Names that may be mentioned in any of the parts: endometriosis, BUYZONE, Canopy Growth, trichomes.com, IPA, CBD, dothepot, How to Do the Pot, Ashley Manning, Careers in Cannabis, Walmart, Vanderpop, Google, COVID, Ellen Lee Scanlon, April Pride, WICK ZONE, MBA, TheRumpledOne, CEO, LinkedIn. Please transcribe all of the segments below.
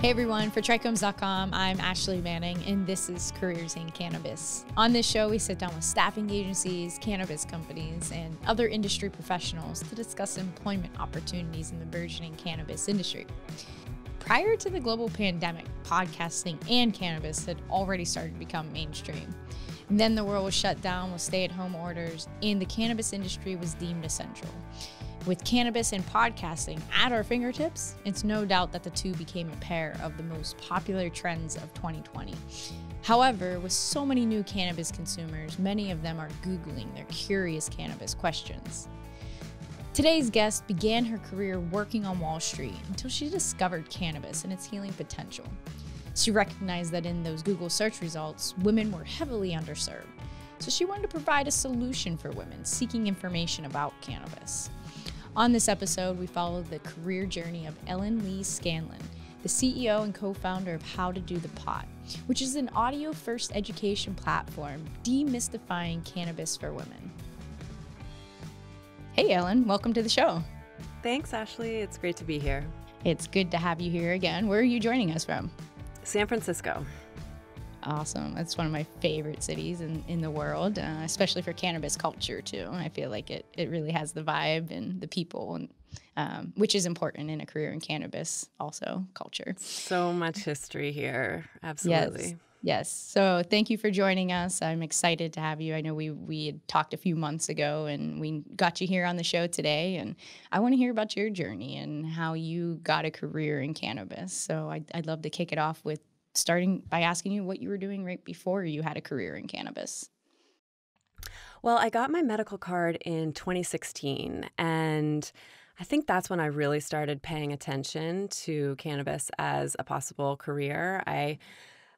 Hey everyone, for trichomes.com, I'm Ashley Manning, and this is Careers in Cannabis. On this show, we sit down with staffing agencies, cannabis companies, and other industry professionals to discuss employment opportunities in the burgeoning cannabis industry. Prior to the global pandemic, podcasting and cannabis had already started to become mainstream. And then the world was shut down with stay-at-home orders, and the cannabis industry was deemed essential. With cannabis and podcasting at our fingertips, it's no doubt that the two became a pair of the most popular trends of 2020. However, with so many new cannabis consumers, many of them are Googling their curious cannabis questions. Today's guest began her career working on Wall Street until she discovered cannabis and its healing potential. She recognized that in those Google search results, women were heavily underserved. So she wanted to provide a solution for women seeking information about cannabis. On this episode, we follow the career journey of Ellen Lee Scanlon, the CEO and co-founder of How to Do the Pot, which is an audio-first education platform demystifying cannabis for women. Hey, Ellen, welcome to the show. Thanks, Ashley. It's great to be here. It's good to have you here again. Where are you joining us from? San Francisco. Awesome. That's one of my favorite cities in the world, especially for cannabis culture, too. I feel like it really has the vibe and the people, and, which is important in a career in cannabis, also culture. So much history here. Absolutely. Yes. Yes. So thank you for joining us. I'm excited to have you. I know we had talked a few months ago, and we got you here on the show today. And I want to hear about your journey and how you got a career in cannabis. So I'd love to kick it off with starting by asking you what you were doing right before you had a career in cannabis. Well, I got my medical card in 2016, and I think that's when I really started paying attention to cannabis as a possible career. I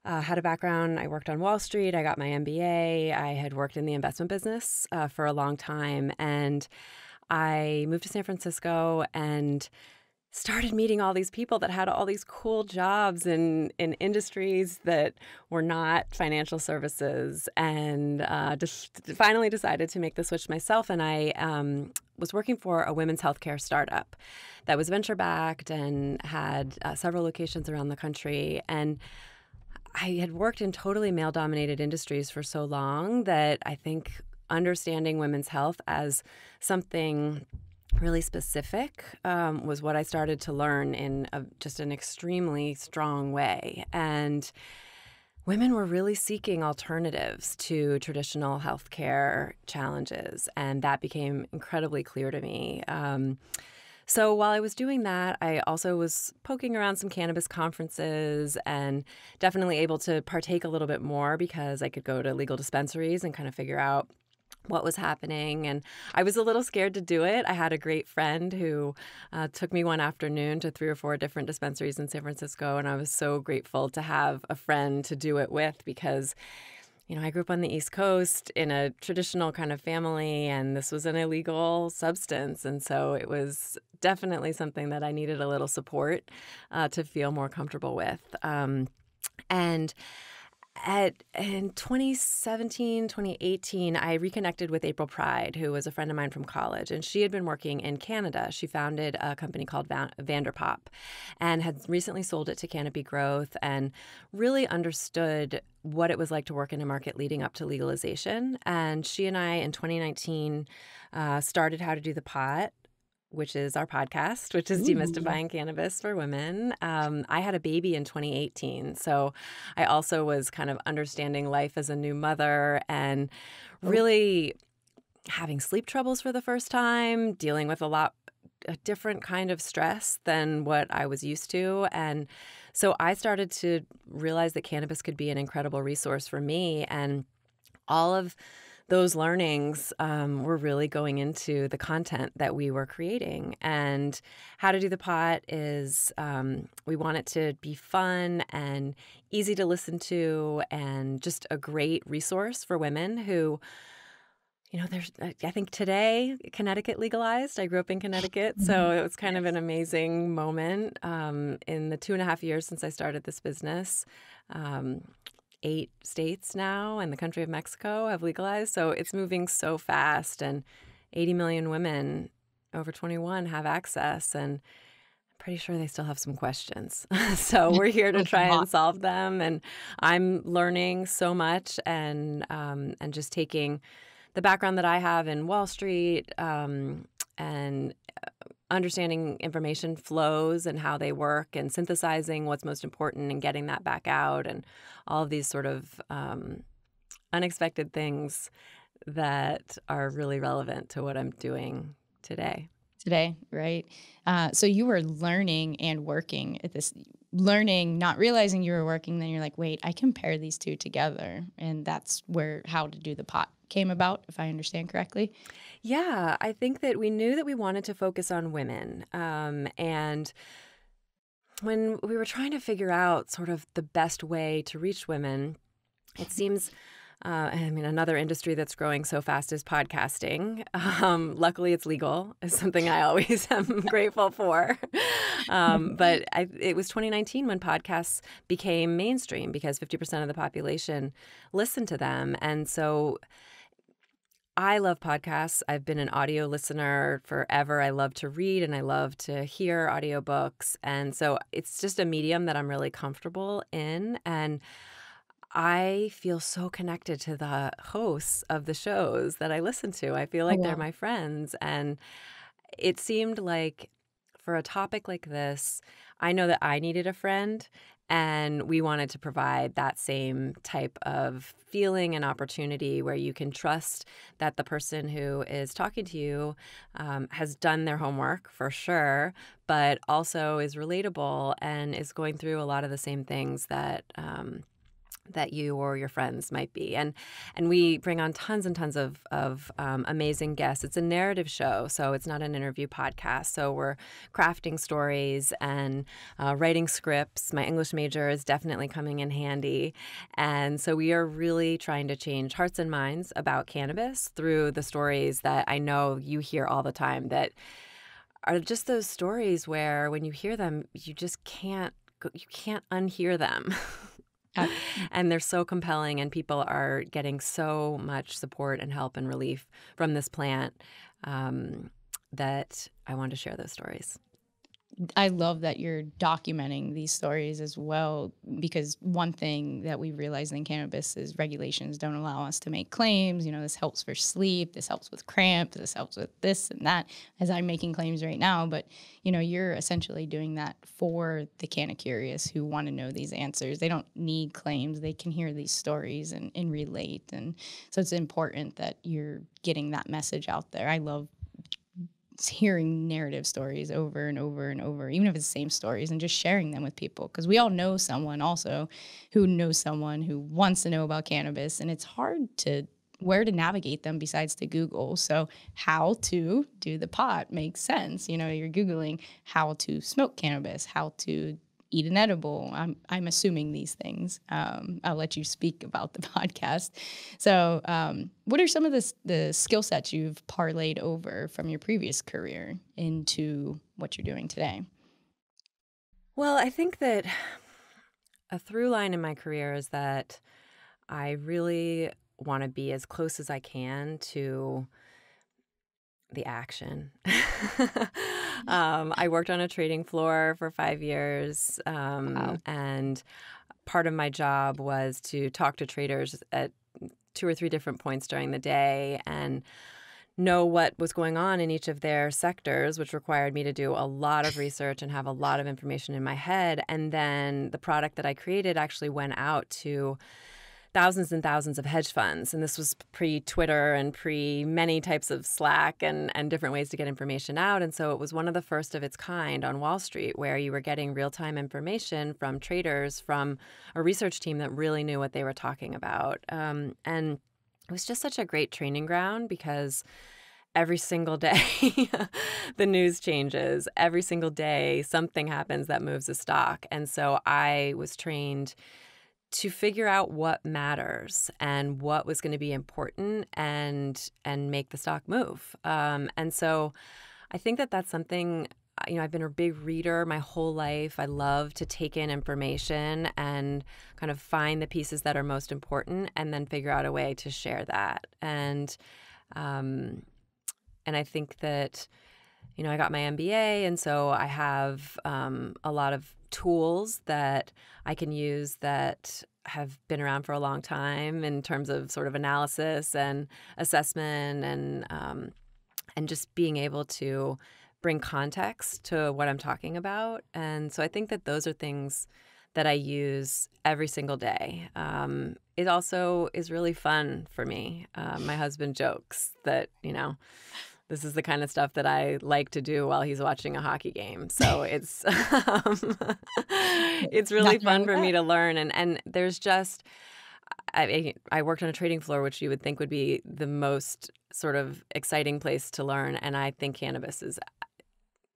had a background. I worked on Wall Street. I got my MBA. I had worked in the investment business for a long time, and I moved to San Francisco and started meeting all these people that had all these cool jobs in industries that were not financial services, and just finally decided to make the switch myself. And I was working for a women's healthcare startup that was venture-backed and had several locations around the country. And I had worked in totally male-dominated industries for so long that I think understanding women's health as something really specific was what I started to learn in just an extremely strong way. And women were really seeking alternatives to traditional healthcare challenges, and that became incredibly clear to me. So while I was doing that, I also was poking around some cannabis conferences and definitely able to partake a little bit more because I could go to legal dispensaries and kind of figure out what was happening. And I was a little scared to do it. I had a great friend who took me one afternoon to 3 or 4 different dispensaries in San Francisco. And I was so grateful to have a friend to do it with because, you know, I grew up on the East Coast in a traditional kind of family, and this was an illegal substance. And so it was definitely something that I needed a little support to feel more comfortable with. In 2017, 2018, I reconnected with April Pride, who was a friend of mine from college, and she had been working in Canada. She founded a company called Vanderpop and had recently sold it to Canopy Growth and really understood what it was like to work in a market leading up to legalization. And she and I, in 2019, started How to Do the Pot, which is our podcast, which is demystifying cannabis for women. I had a baby in 2018, so I also was kind of understanding life as a new mother and really having sleep troubles for the first time, dealing with a different kind of stress than what I was used to. And so I started to realize that cannabis could be an incredible resource for me, and all of those learnings were really going into the content that we were creating. And How to Do the Pot is, we want it to be fun and easy to listen to and just a great resource for women who, you know, I think today Connecticut legalized. I grew up in Connecticut, so it was kind of an amazing moment in the 2.5 years since I started this business. 8 states now and the country of Mexico have legalized. So it's moving so fast, and 80 million women over 21 have access. And pretty sure they still have some questions. So we're here to try and solve them. And I'm learning so much and just taking the background that I have in Wall Street and understanding information flows and how they work and synthesizing what's most important and getting that back out and all of these sort of unexpected things that are really relevant to what I'm doing today. Today, right? So you were learning and working at this, learning, not realizing you were working. Then you're like, wait, I can pair these two together. And that's where How to Do the Pot came about, if I understand correctly. Yeah, I think that we knew that we wanted to focus on women. And when we were trying to figure out sort of the best way to reach women, it seems... I mean, another industry that's growing so fast is podcasting. Luckily, it's legal. It's something I always am grateful for. But it was 2019 when podcasts became mainstream because 50% of the population listened to them. And so I love podcasts. I've been an audio listener forever. I love to read and I love to hear audiobooks. And so it's just a medium that I'm really comfortable in. And I feel so connected to the hosts of the shows that I listen to. I feel like they're my friends. And it seemed like for a topic like this, I know that I needed a friend, and we wanted to provide that same type of feeling and opportunity where you can trust that the person who is talking to you has done their homework for sure, but also is relatable and is going through a lot of the same things that that you or your friends might be. And we bring on tons and tons of amazing guests. It's a narrative show, so it's not an interview podcast. So we're crafting stories and writing scripts. My English major is definitely coming in handy. And so we are really trying to change hearts and minds about cannabis through the stories that I know you hear all the time that are just those stories where when you hear them, you just can't go, you can't unhear them. And they're so compelling, and people are getting so much support and help and relief from this plant that I wanted to share those stories. I love that you're documenting these stories as well, because one thing that we realized in cannabis is regulations don't allow us to make claims. You know, this helps for sleep, this helps with cramps, this helps with this and that, as I'm making claims right now. But, you know, you're essentially doing that for the canna curious who want to know these answers. They don't need claims. They can hear these stories and relate. And so it's important that you're getting that message out there. I love hearing narrative stories over and over and over, even if it's the same stories, and just sharing them with people, because we all know someone also who knows someone who wants to know about cannabis, and it's hard to where to navigate them besides to Google. So How to Do the Pot makes sense. You know, you're Googling how to smoke cannabis, how to eat an edible. I'm assuming these things. I'll let you speak about the podcast. So what are some of the skill sets you've parlayed over from your previous career into what you're doing today? Well, I think that a through line in my career is that I really want to be as close as I can to the action. I worked on a trading floor for 5 years, and part of my job was to talk to traders at 2 or 3 different points during the day and know what was going on in each of their sectors, which required me to do a lot of research and have a lot of information in my head. And then the product that I created actually went out to thousands and thousands of hedge funds. And this was pre-Twitter and pre-many types of Slack and different ways to get information out. And so it was one of the first of its kind on Wall Street, where you were getting real-time information from traders, from a research team that really knew what they were talking about. And it was just such a great training ground, because every single day the news changes. Every single day something happens that moves a stock. And so I was trained to figure out what matters and what was going to be important and make the stock move. And so I think that that's something, you know, I've been a big reader my whole life. I love to take in information and kind of find the pieces that are most important and then figure out a way to share that. And I think that, you know, I got my MBA, and so I have a lot of tools that I can use that have been around for a long time in terms of sort of analysis and assessment and just being able to bring context to what I'm talking about. And so I think that those are things that I use every single day. It also is really fun for me. My husband jokes that, you know, this is the kind of stuff that I like to do while he's watching a hockey game. So it's it's really fun for me to learn. And there's just, I worked on a trading floor, which you would think would be the most sort of exciting place to learn. And I think cannabis is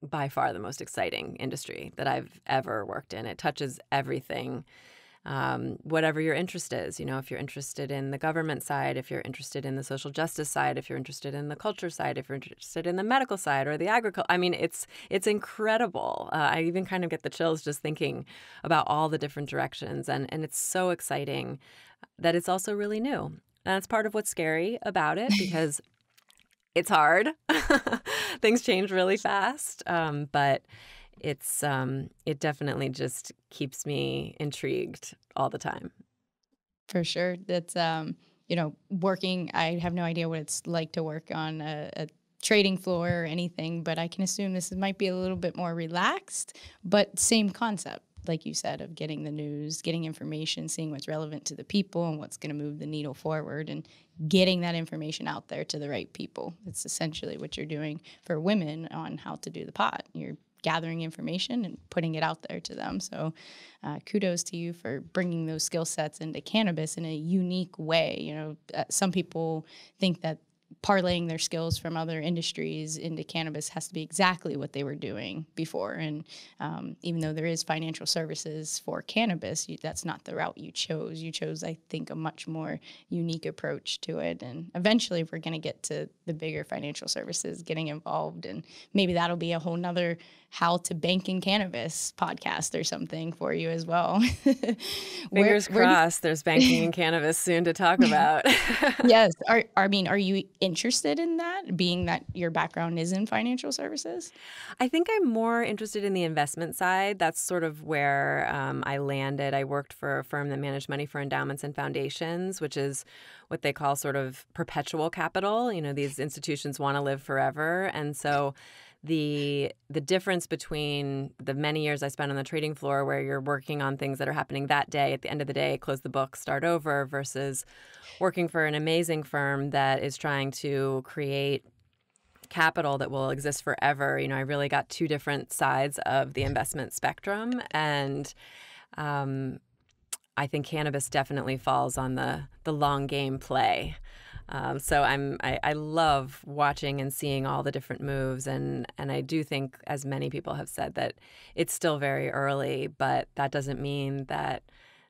by far the most exciting industry that I've ever worked in. It touches everything, whatever your interest is. You know, if you're interested in the government side, if you're interested in the social justice side, if you're interested in the culture side, if you're interested in the medical side or the agriculture, I mean, it's incredible. I even kind of get the chills just thinking about all the different directions. And it's so exciting that it's also really new. And that's part of what's scary about it, because it's hard. Things change really fast, but it's it definitely just keeps me intrigued all the time. For sure. That's you know, working. I have no idea what it's like to work on a trading floor or anything, but I can assume this might be a little bit more relaxed, but same concept, like you said, of getting the news, getting information, seeing what's relevant to the people and what's going to move the needle forward, and getting that information out there to the right people. It's essentially what you're doing for women on How to Do the Pot. You're gathering information and putting it out there to them. So kudos to you for bringing those skill sets into cannabis in a unique way. You know, some people think that parlaying their skills from other industries into cannabis has to be exactly what they were doing before. And even though there is financial services for cannabis, that's not the route you chose. You chose, I think, a much more unique approach to it. And eventually we're going to get to the bigger financial services getting involved. And maybe that'll be a whole nother How to Bank in Cannabis podcast or something for you as well. Fingers crossed there's banking in cannabis soon to talk about. Yes. I mean, are you interested in that, being that your background is in financial services? I think I'm more interested in the investment side. That's sort of where I landed. I worked for a firm that managed money for endowments and foundations, which is what they call sort of perpetual capital. You know, these institutions want to live forever. And so the difference between the many years I spent on the trading floor, where you're working on things that are happening that day, at the end of the day, close the book, start over, versus working for an amazing firm that is trying to create capital that will exist forever. You know, I really got two different sides of the investment spectrum. And I think cannabis definitely falls on the long game play. So I love watching and seeing all the different moves, and I do think, as many people have said, that it's still very early, but that doesn't mean that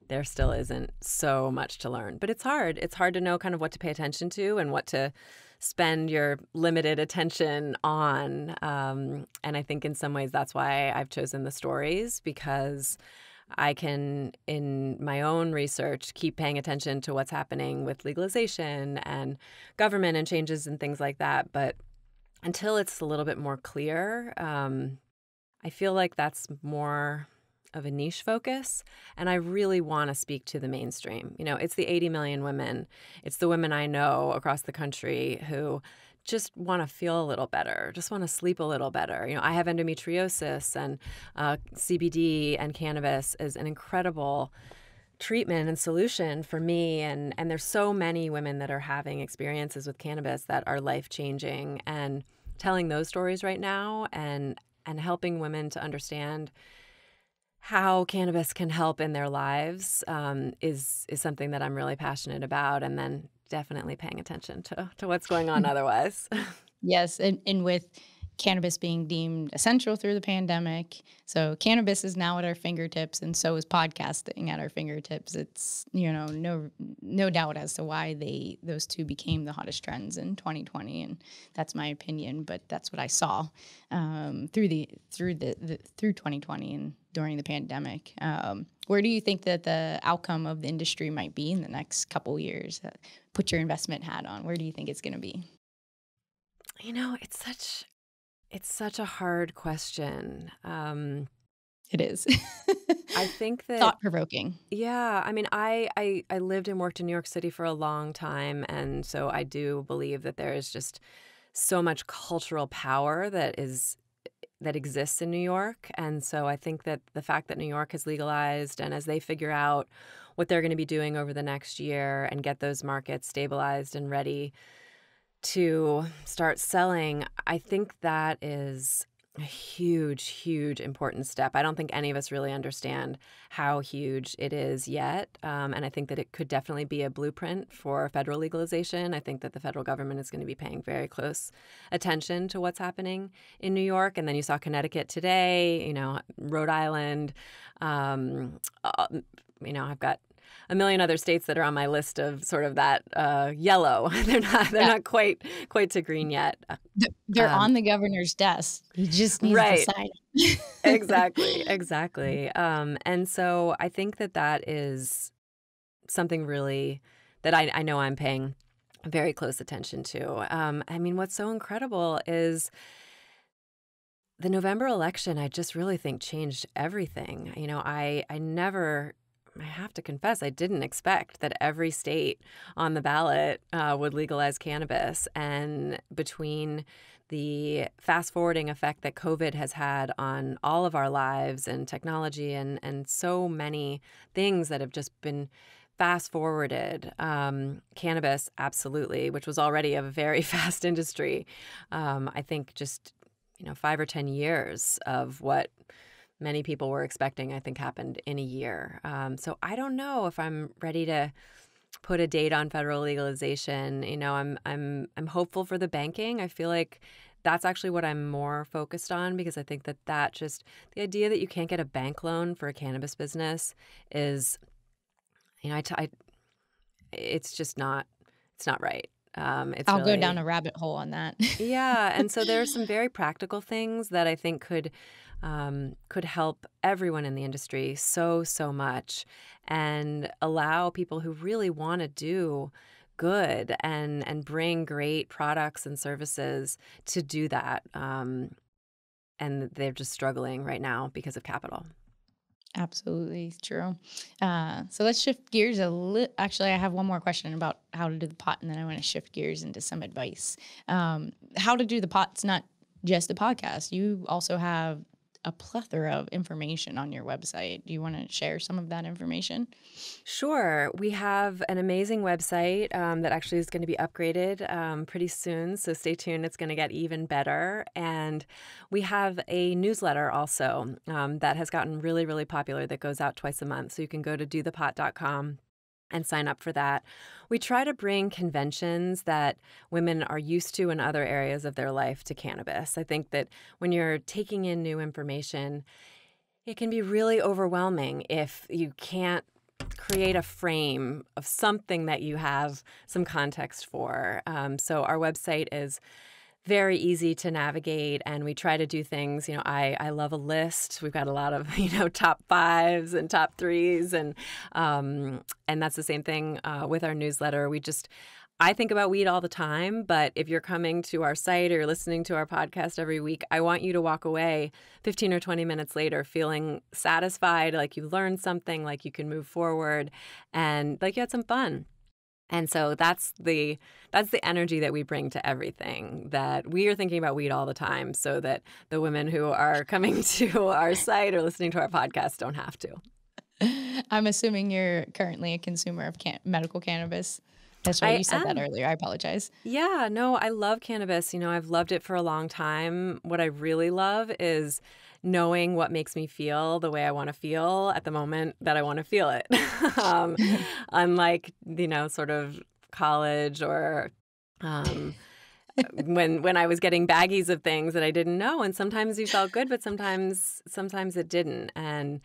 there still isn't so much to learn. But it's hard. It's hard to know kind of what to pay attention to and what to spend your limited attention on. And I think in some ways that's why I've chosen the stories, because I can, in my own research, keep paying attention to what's happening with legalization and government and changes and things like that. But until it's a little bit more clear, I feel like that's more of a niche focus. And I really want to speak to the mainstream. You know, it's the 80 million women. It's the women I know across the country who just want to feel a little better, just want to sleep a little better. You know, I have endometriosis, and CBD and cannabis is an incredible treatment and solution for me. And there's so many women that are having experiences with cannabis that are life-changing, and telling those stories right now and helping women to understand how cannabis can help in their lives is something that I'm really passionate about. And then definitely paying attention to what's going on otherwise. Yes, and with cannabis being deemed essential through the pandemic. So cannabis is now at our fingertips, and so is podcasting at our fingertips. It's, you know, no doubt as to why those two became the hottest trends in 2020, and that's my opinion, but that's what I saw through 2020 and during the pandemic. Where do you think that the outcome of the industry might be in the next couple years? Put your investment hat on. Where do you think it's going to be? You know, it's such It's such a hard question. It is. I think that thought-provoking. Yeah. I mean, I lived and worked in New York City for a long time. And so I do believe that there is just so much cultural power that exists in New York. And so I think that the fact that New York has legalized, and as they figure out what they're going to be doing over the next year and get those markets stabilized and ready to start selling, I think that is a huge, huge important step. I don't think any of us really understand how huge it is yet. And I think that it could definitely be a blueprint for federal legalization. I think that the federal government is going to be paying very close attention to what's happening in New York. And then you saw Connecticut today, Rhode Island. I've got a million other states that are on my list of sort of that yellow. They're not quite to green yet. They're on the governor's desk. You just need to decide. Exactly. And so I think that is something really that I know I'm paying very close attention to. I mean, what's so incredible is the November election, I just really think changed everything. I have to confess, I didn't expect that every state on the ballot would legalize cannabis. And between the fast-forwarding effect that COVID has had on all of our lives and technology and so many things that have just been fast-forwarded, cannabis, absolutely, which was already a very fast industry. I think just 5 or 10 years of what many people were expecting, I think, happened in a year. So I don't know if I'm ready to put a date on federal legalization. I'm hopeful for the banking. I feel like that's actually what I'm more focused on, because I think that just the idea that you can't get a bank loan for a cannabis business is, it's just not, it's not right. I'll really go down a rabbit hole on that. Yeah. And so there are some very practical things that I think could help everyone in the industry so much, and allow people who really want to do good and bring great products and services to do that. And they're just struggling right now because of capital. Absolutely true. So let's shift gears a little. Actually, I have one more question about how to do the pot, and then I want to shift gears into some advice. How to do the pot's not just the podcast. You also have a plethora of information on your website. Do you want to share some of that information? Sure. We have an amazing website that actually is going to be upgraded pretty soon. So stay tuned. It's going to get even better. And we have a newsletter also that has gotten really, really popular, that goes out twice a month. So you can go to dothepot.com and sign up for that. We try to bring conventions that women are used to in other areas of their life to cannabis. I think that when you're taking in new information, it can be really overwhelming if you can't create a frame of something that you have some context for. So our website is very easy to navigate, and we try to do things. I love a list. We've got a lot of top 5s and top 3s, and that's the same thing with our newsletter. I think about weed all the time, but if you're coming to our site or listening to our podcast every week, I want you to walk away 15 or 20 minutes later feeling satisfied, like you learned something, like you can move forward, and like you had some fun. And so that's the energy that we bring to everything, that we are thinking about weed all the time, so that the women who are coming to our site or listening to our podcast don't have to. I'm assuming you're currently a consumer of medical cannabis. That's right. You said that earlier. I apologize. Yeah. No, I love cannabis. I've loved it for a long time. What I really love is knowing what makes me feel the way I want to feel at the moment that I want to feel it. Unlike, sort of college or when I was getting baggies of things that I didn't know. And sometimes you felt good, but sometimes it didn't. And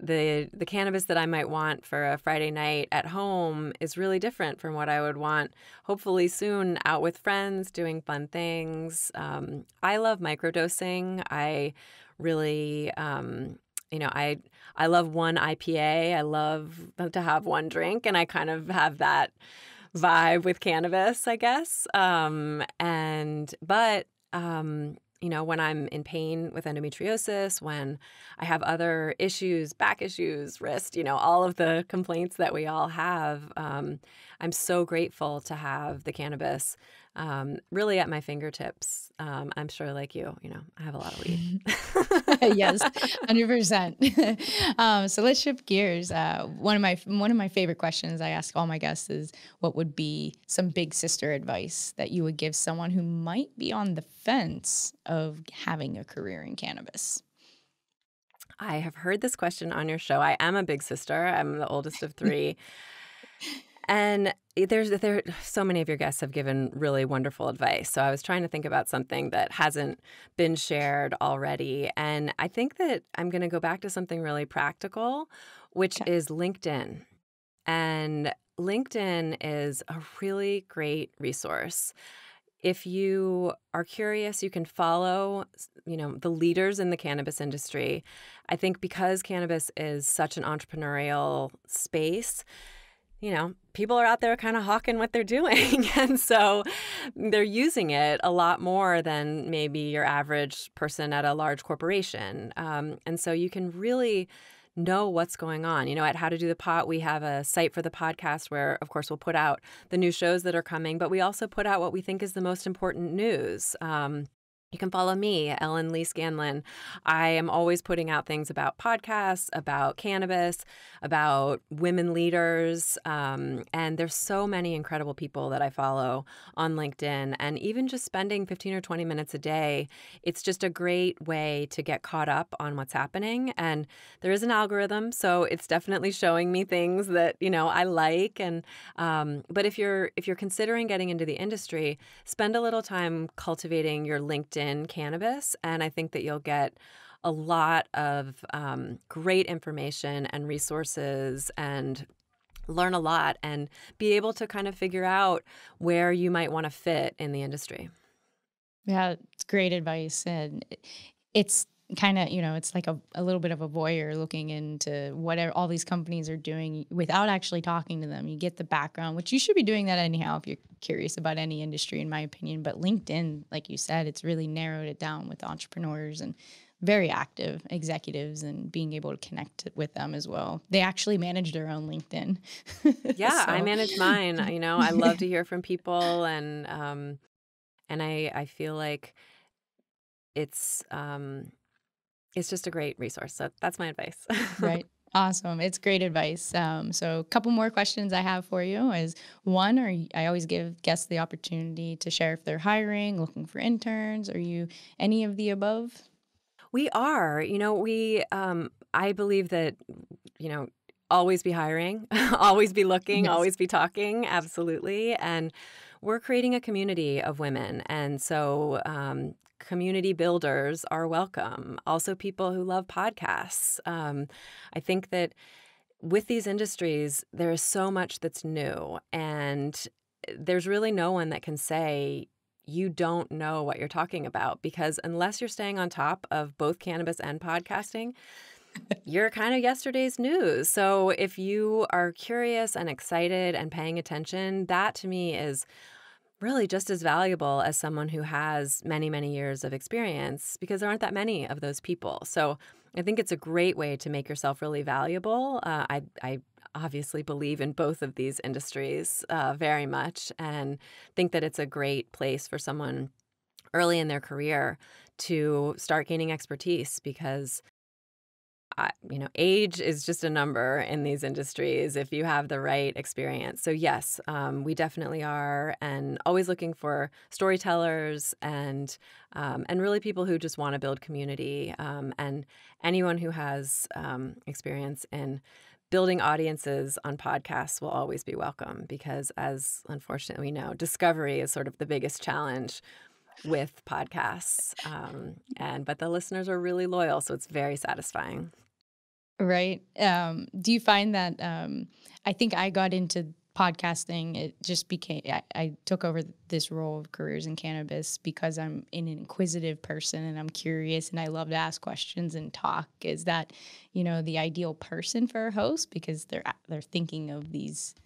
the cannabis that I might want for a Friday night at home is really different from what I would want, hopefully soon, out with friends, doing fun things. I love microdosing. I really, I love one IPA. I love to have one drink, and I kind of have that vibe with cannabis, I guess. You know, when I'm in pain with endometriosis, when I have other issues, back issues, wrist, you know, all of the complaints that we all have, I'm so grateful to have the cannabis really at my fingertips. I'm sure, like you, you know, I have a lot of weed. Yes, 100%. So let's shift gears. One of my favorite questions I ask all my guests is, what would be some big sister advice that you would give someone who might be on the fence of having a career in cannabis? I have heard this question on your show. I am a big sister. I'm the oldest of three. And there so many of your guests have given really wonderful advice. So I was trying to think about something that hasn't been shared already. And I think that I'm going to go back to something really practical, which is LinkedIn. And LinkedIn is a really great resource. If you are curious, you can follow, you know, the leaders in the cannabis industry. I think because cannabis is such an entrepreneurial space, you know, people are out there kind of hawking what they're doing. And so they're using it a lot more than maybe your average person at a large corporation. And so you can really know what's going on. You know, at How to Do the Pot, we have a site for the podcast where, of course, we'll put out the new shows that are coming, but we also put out what we think is the most important news. You can follow me, Ellen Lee Scanlon. I am always putting out things about podcasts, about cannabis, about women leaders. And there's so many incredible people that I follow on LinkedIn. And even just spending 15 or 20 minutes a day, it's just a great way to get caught up on what's happening. And there is an algorithm, so it's definitely showing me things that, you know, I like. And but if you're considering getting into the industry, spend a little time cultivating your LinkedIn in cannabis, and I think that you'll get a lot of great information and resources and learn a lot and be able to kind of figure out where you might want to fit in the industry. Yeah, it's great advice. And it's kind of, you know, it's like a little bit of a voyeur looking into whatever all these companies are doing without actually talking to them. You get the background, which you should be doing that anyhow if you're curious about any industry, in my opinion. But LinkedIn, like you said, it's really narrowed it down with entrepreneurs and very active executives and being able to connect with them as well. They actually manage their own LinkedIn. Yeah, so. I manage mine. You know, I love to hear from people, and I feel like it's just a great resource. So that's my advice. Right. Awesome. It's great advice. So a couple more questions I have for you is one, I always give guests the opportunity to share if they're hiring, looking for interns. Are you any of the above? We are. You know, I believe that, you know, always be hiring, always be looking, yes, always be talking. Absolutely. And we're creating a community of women. And so, community builders are welcome. Also, people who love podcasts. I think that with these industries, there is so much that's new, and there's really no one that can say you don't know what you're talking about, because unless you're staying on top of both cannabis and podcasting, you're kind of yesterday's news. So if you are curious and excited and paying attention, that to me is really just as valuable as someone who has many, many years of experience, because there aren't that many of those people. So I think it's a great way to make yourself really valuable. I obviously believe in both of these industries very much, and think that it's a great place for someone early in their career to start gaining expertise, because you know, age is just a number in these industries if you have the right experience. So yes, we definitely are, and always looking for storytellers and really people who just want to build community, and anyone who has experience in building audiences on podcasts will always be welcome, because as unfortunately we know, discovery is sort of the biggest challenge with podcasts, but the listeners are really loyal, so it's very satisfying. Right. Do you find that I think I got into podcasting, it just became, I took over this role of Careers in Cannabis because I'm an inquisitive person and I'm curious and I love to ask questions and talk. Is that, you know, the ideal person for a host, because they're thinking of these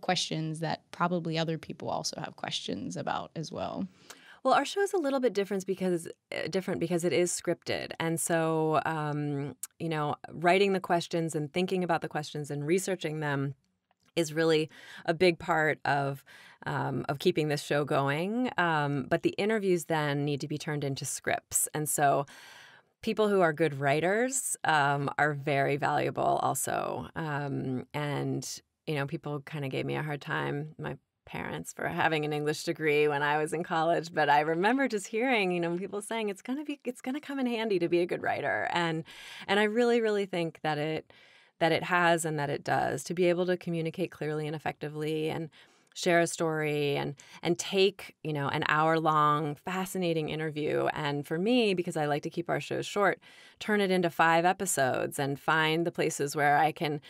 questions that probably other people also have questions about as well? Well, our show's a little bit different because it is scripted. And so, you know, writing the questions and thinking about the questions and researching them is really a big part of keeping this show going. But the interviews then need to be turned into scripts. And so people who are good writers are very valuable also. And, you know, people kind of gave me a hard time, my parents, for having an English degree when I was in college. But I remember just hearing, you know, people saying it's gonna come in handy to be a good writer. And I really, really think that it has and that it does, to be able to communicate clearly and effectively and share a story and take, you know, an hour-long fascinating interview. And for me, because I like to keep our shows short, turn it into 5 episodes and find the places where I can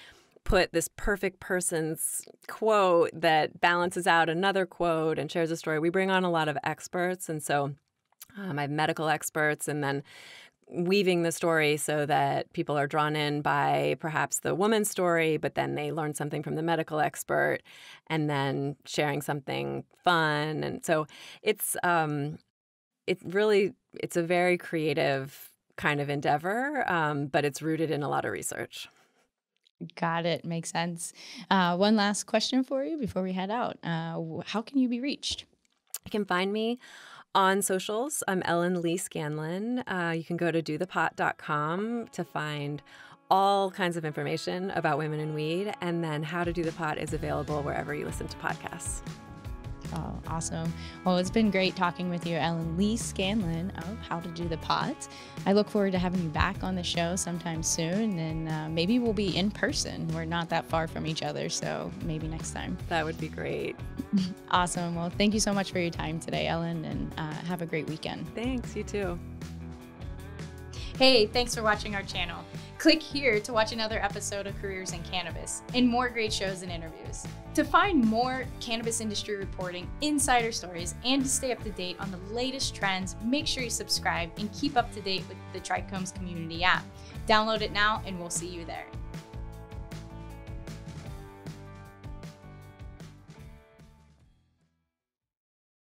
put this perfect person's quote that balances out another quote and shares a story. We bring on a lot of experts. And so I have medical experts, and then weaving the story so that people are drawn in by perhaps the woman's story, but then they learn something from the medical expert and then sharing something fun. And so it's a very creative kind of endeavor, but it's rooted in a lot of research. Got it. Makes sense. One last question for you before we head out. How can you be reached? You can find me on socials. I'm Ellen Lee Scanlon. You can go to dothepot.com to find all kinds of information about women in weed. And then How to Do the Pot is available wherever you listen to podcasts. Oh, awesome. Well, it's been great talking with you, Ellen Lee Scanlon of How to Do the Pot. I look forward to having you back on the show sometime soon, and maybe we'll be in person. We're not that far from each other, so maybe next time. That would be great. Awesome. Well, thank you so much for your time today, Ellen, and have a great weekend. Thanks. You too. Hey, thanks for watching our channel. Click here to watch another episode of Careers in Cannabis and more great shows and interviews. To find more cannabis industry reporting, insider stories, and to stay up to date on the latest trends, make sure you subscribe and keep up to date with the Trichomes Community app. Download it now, and we'll see you there.